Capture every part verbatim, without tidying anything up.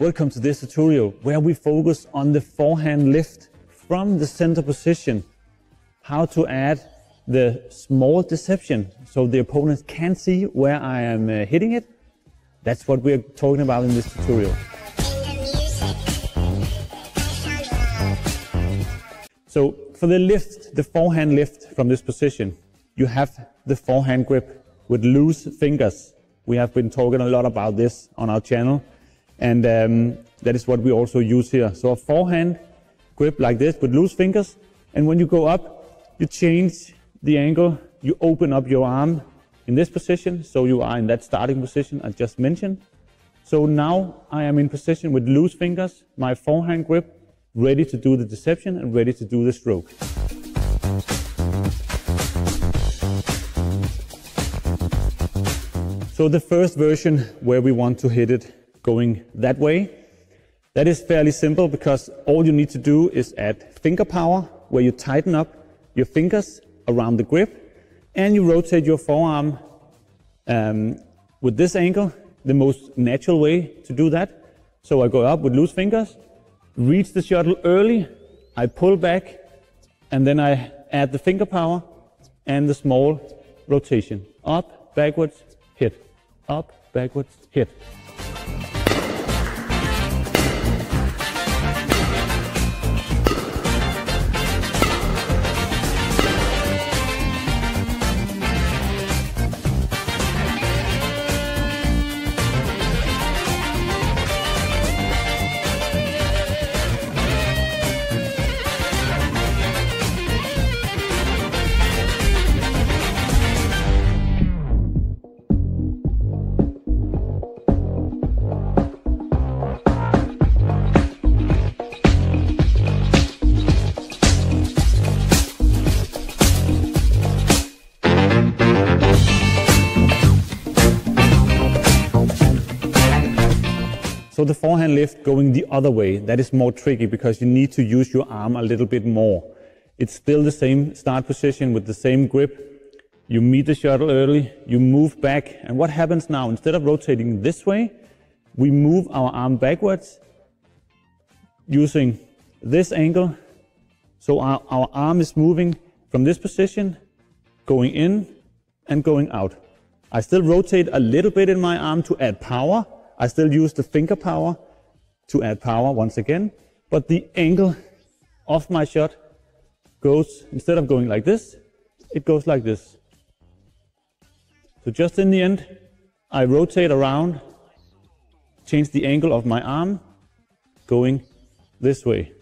Welcome to this tutorial where we focus on the forehand lift from the center position, how to add the small deception so the opponent can see where I am uh, hitting it. That's what we're talking about in this tutorial. So for the lift, the forehand lift from this position, you have the forehand grip with loose fingers. We have been talking a lot about this on our channel, and um, that is what we also use here. So a forehand grip like this with loose fingers, and when you go up, you change the angle, you open up your arm in this position, so you are in that starting position I just mentioned. So now I am in position with loose fingers, my forehand grip, ready to do the deception and ready to do the stroke. So the first version where we want to hit it going that way, that is fairly simple because all you need to do is add finger power, where you tighten up your fingers around the grip and you rotate your forearm um, with this angle, the most natural way to do that. So I go up with loose fingers, reach the shuttle early, I pull back, and then I add the finger power and the small rotation. Up, backwards, hit. Up, backwards, hit. So the forehand lift going the other way, that is more tricky because you need to use your arm a little bit more. It's still the same start position with the same grip. You meet the shuttle early, you move back, and what happens now, instead of rotating this way, we move our arm backwards using this angle. So our, our arm is moving from this position, going in and going out. I still rotate a little bit in my arm to add power. I still use the finger power to add power once again, but the angle of my shot goes, instead of going like this, it goes like this. So just in the end, I rotate around, change the angle of my arm, going this way.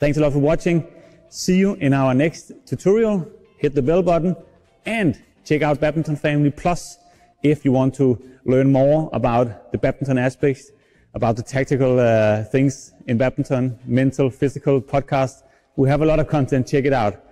Thanks a lot for watching. See you in our next tutorial. Hit the bell button and check out Badminton Family Plus if you want to learn more about the badminton aspects, about the tactical uh, things in badminton, mental, physical podcast. We have a lot of content. Check it out.